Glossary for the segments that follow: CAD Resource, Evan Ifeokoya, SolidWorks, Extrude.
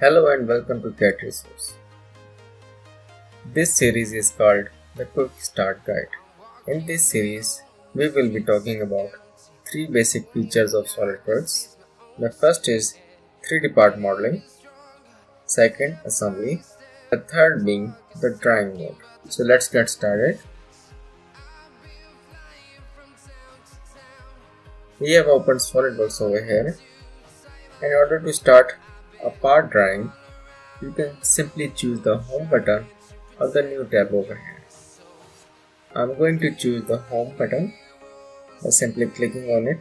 Hello and welcome to CAD Resource. This series is called the Quick Start Guide. In this series, we will be talking about three basic features of SolidWorks. The first is 3D part modeling, second assembly, the third being the drawing mode. So let's get started. We have opened SolidWorks over here. In order to start a part drawing, you can simply choose the Home button or the New tab over here. I'm going to choose the Home button by simply clicking on it.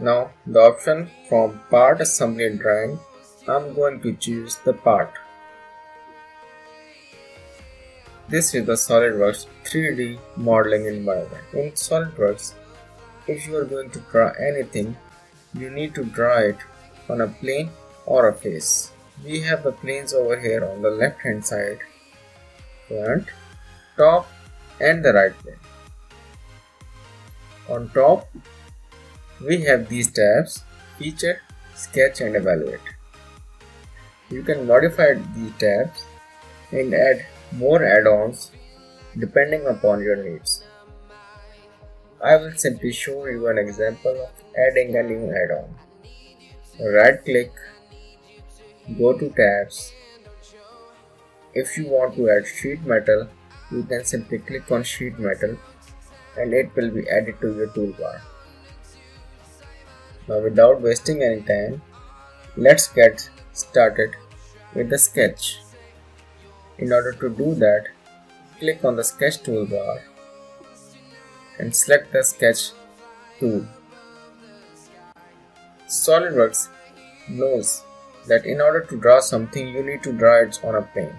Now the option from Part Assembly and Drawing, I'm going to choose the part. This is the SolidWorks 3D modeling environment. In SolidWorks, if you are going to draw anything, you need to draw it on a plane or a face. We have the planes over here on the left hand side, front, top and the right plane. On top, we have these tabs: Feature, Sketch and Evaluate. You can modify these tabs and add more add-ons depending upon your needs. I will simply show you an example of adding a new add-on. Right click, go to tabs. If you want to add sheet metal, you can simply click on sheet metal and it will be added to your toolbar. Now without wasting any time, let's get started with the sketch. In order to do that, click on the sketch toolbar and select the sketch tool. SolidWorks knows that in order to draw something, you need to draw it on a plane.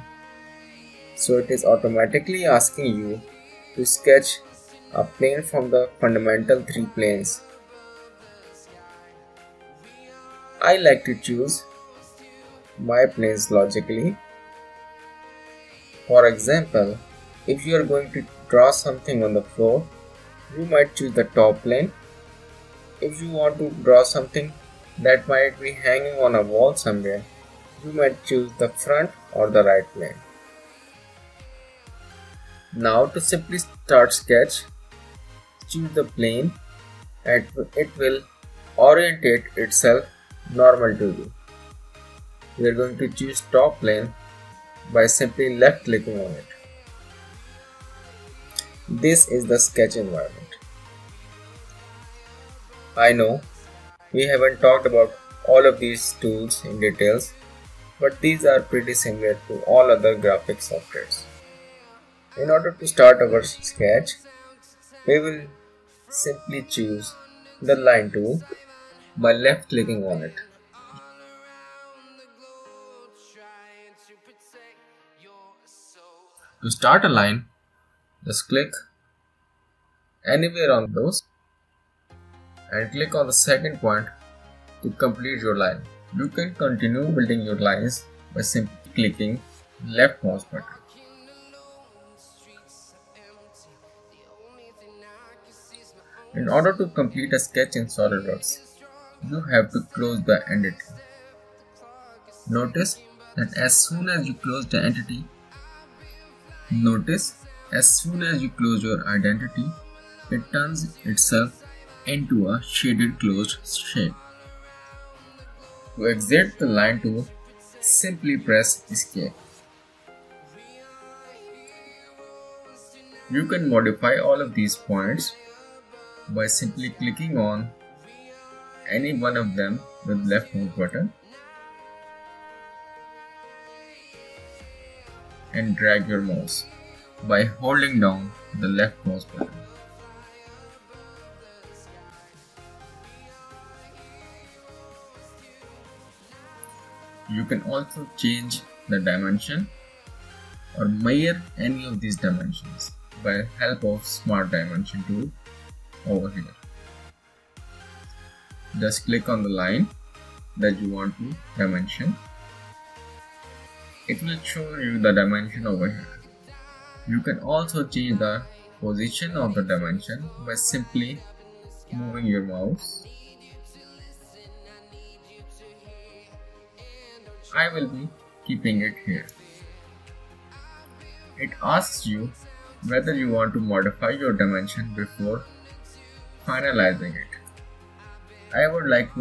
So it is automatically asking you to sketch a plane from the fundamental three planes. I like to choose my planes logically. For example, if you are going to draw something on the floor, you might choose the top plane. If you want to draw something that might be hanging on a wall somewhere, you might choose the front or the right plane. Now to simply start sketch, choose the plane and it will orientate itself normal to you. We are going to choose top plane by simply left clicking on it. This is the sketch environment. I know we haven't talked about all of these tools in details, but these are pretty similar to all other graphic softwares. In order to start our sketch, we will simply choose the line tool by left clicking on it. To start a line, just click anywhere on those and click on the second point to complete your line. You can continue building your lines by simply clicking left mouse button. In order to complete a sketch in SolidWorks, you have to close the entity. Notice as soon as you close your identity, it turns itself into a shaded closed shape. To exit the line tool, simply press Escape. You can modify all of these points by simply clicking on any one of them with left mouse button and drag your mouse by holding down the left mouse button. You can also change the dimension or measure any of these dimensions by help of Smart Dimension tool over here. Just click on the line that you want to dimension. It will show you the dimension over here. You can also change the position of the dimension by simply moving your mouse I will be keeping it here. It asks you whether you want to modify your dimension before finalizing it. I would like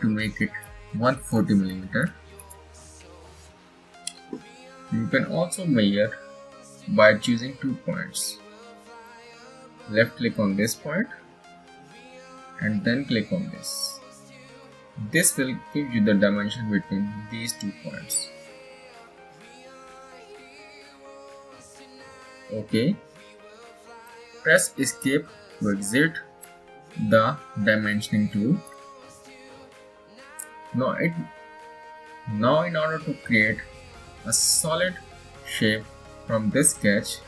to make it 140 mm. You can also measure by choosing 2 points. Left click on this point and then click on this. This will give you the dimension between these 2 points. OK. Press escape to exit the dimensioning tool. Now in order to create a solid shape from this sketch,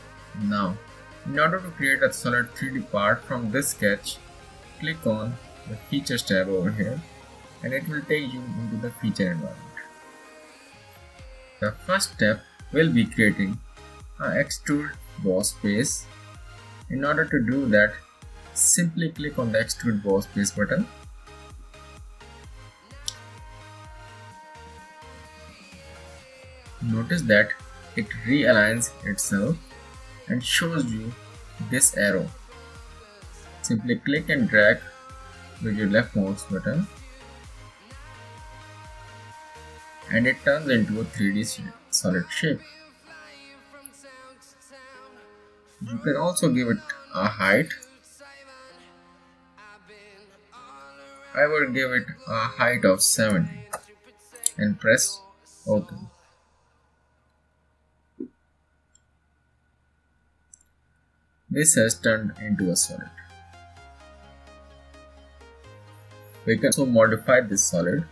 in order to create a solid 3D part from this sketch, click on the Features tab over here and it will take you into the feature environment. The first step will be creating an extrude boss space. In order to do that, simply click on the extrude boss space button. Notice that it realigns itself and shows you this arrow. Simply click and drag with your left mouse button and it turns into a 3D solid shape. You can also give it a height. I will give it a height of 70 and press OK. This has turned into a solid. We can also modify this solid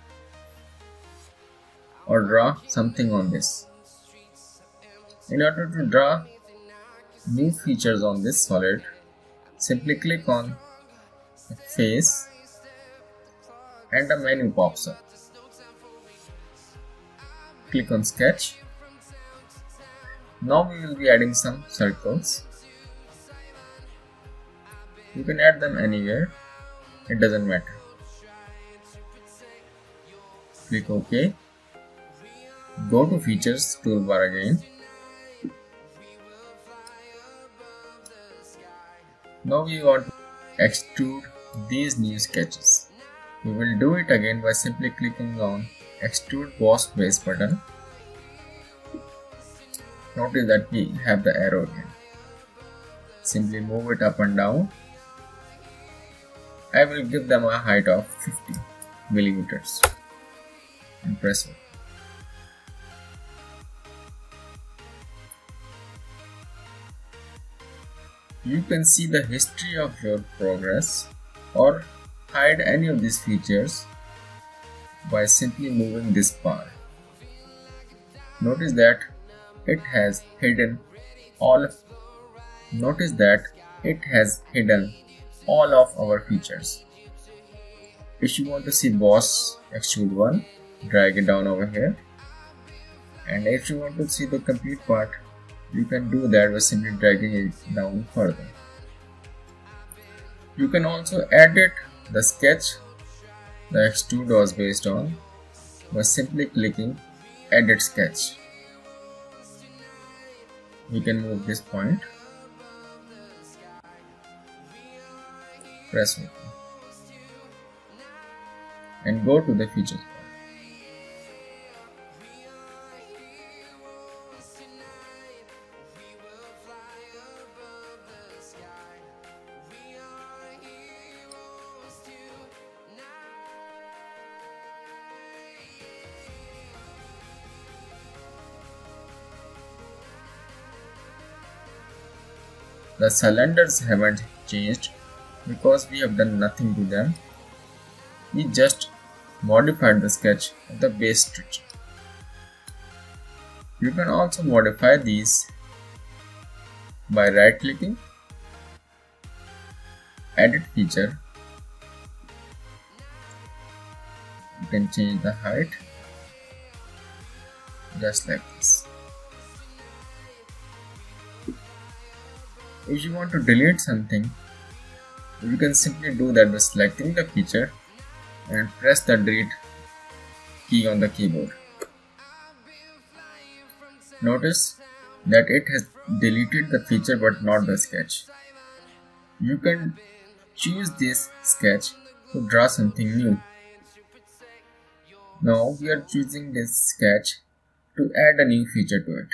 or draw something on this. In order to draw new features on this solid, simply click on the face and a menu pops up. Click on sketch. Now we will be adding some circles. You can add them anywhere, it doesn't matter. Click OK. Go to Features toolbar again. Now we want to extrude these new sketches. We will do it again by simply clicking on Extrude Boss Space button. Notice that we have the arrow again. Simply move it up and down. I will give them a height of 50 mm and press it. You can see the history of your progress or hide any of these features by simply moving this bar. Notice that it has hidden all of our features. If you want to see boss extrude one, drag it down over here, and if you want to see the complete part, you can do that by simply dragging it down further. You can also edit the sketch the extrude was based on by simply clicking edit sketch. We can move this point. Press OK and go to the features bar. The cylinders haven't changed because we have done nothing to them. We just modified the sketch of the base structure. You can also modify these by right clicking, edit feature. You can change the height just like this. If you want to delete something, you can simply do that by selecting the feature and press the delete key on the keyboard. Notice that it has deleted the feature but not the sketch. You can choose this sketch to draw something new. Now we are choosing this sketch to add a new feature to it.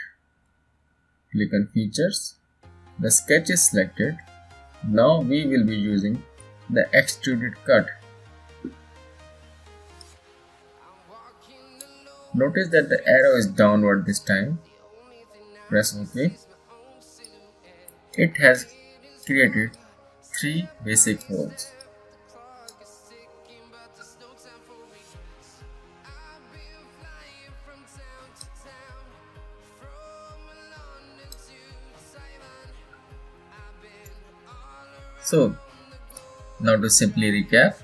Click on Features. The sketch is selected. Now we will be using the extruded cut. Notice that the arrow is downward this time. Press OK. It has created 3 basic holes. So, now to simply recap,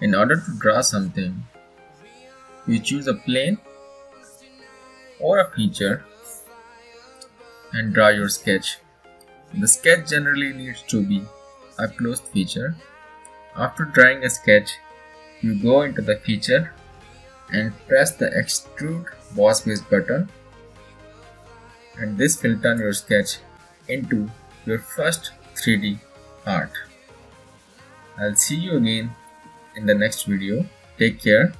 in order to draw something, you choose a plane or a feature and draw your sketch. The sketch generally needs to be a closed feature. After drawing a sketch, you go into the feature and press the Extrude Boss Base button, and this will turn your sketch into your first 3D art. I'll see you again in the next video. Take care.